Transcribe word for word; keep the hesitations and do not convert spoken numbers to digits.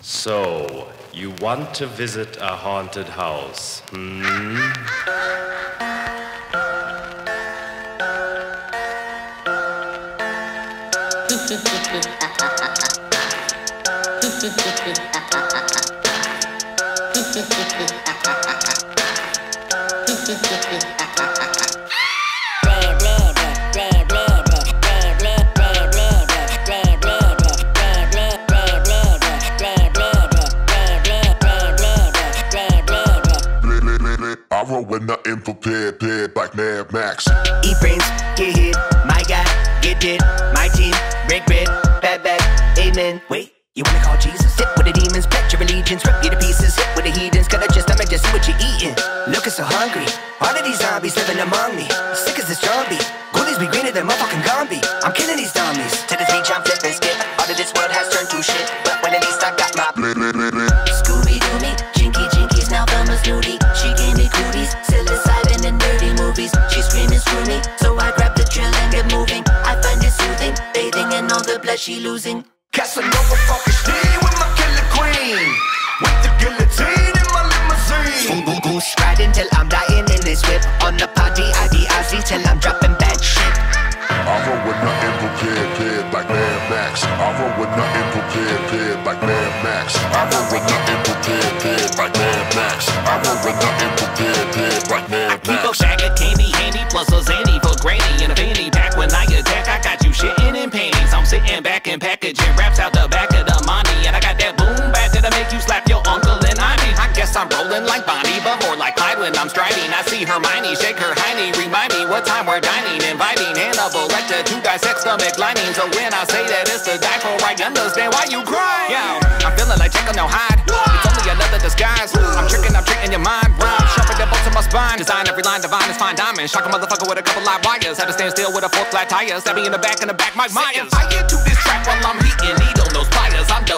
So, you want to visit a haunted house, hmm? I roll with nothing prepared, prepared like Mad Max. E-brains, get hit, my guy, get dead, my team, break bread, bad back, amen. Wait, you wanna call Jesus? Sit with the demons, pledge your allegiance, rip you to pieces, hit with the heathens, cut up your stomach, just see what you're eating. Looking so hungry, all of these zombies living among me, sick as this zombie, ghoulies be greener than motherfucking Gombe. I'm killing these zombies, to this beach I'm flipping skip, all of this world has turned to shit, but when at least I got my Scooby-Doo me, jinky jinkies, now Velma's nudie. She gave me cooties, psilocybin and dirty movies. She screaming screw me, so I grab the drill and get moving. I find it soothing, bathing in all the blood she losing. Casanova fucking steam with my killer queen, with the guillotine in my limousine. Boom boom goose riding till I'm dying in this whip. On the party I D I C till I'm dropping bad shit. I roll with nothing prepared, prepared like Mad Max. I roll with nothing prepared, prepared like Mad Max. I roll with nothing prepared, prepared like Mad Max. I roll with nothing prepared, prepared like Mad Max. I keep a sack of candy, handy plus a zany for granny and a fanny pack. When I attack, I got you shitting in panties. I'm sitting back and packaging raps out the back of the money, and I got that boom bat that'll make you slap your uncle and auntie. I guess I'm rolling like Bonnie, but more like Clyde when I'm striding. I see Hermione shake her hiney, remind me what time we're dining, inviting Hannibal Lecter to dissect stomach lining. So when I say that it's to die for, I understand why you cry. Yo, I'm feeling like Jekyll no Hyde. It's only another disguise. I'm tricking, I'm treating your mind. Rhyme sharper than bolts in my spine. Design every line divine is fine diamonds. Shock a motherfucker with a couple live wires. Had to stand still with a four flat tire. Stab me in the back, in the back, my mind. I get to this track while I'm heating needle nose pliers. I'm done.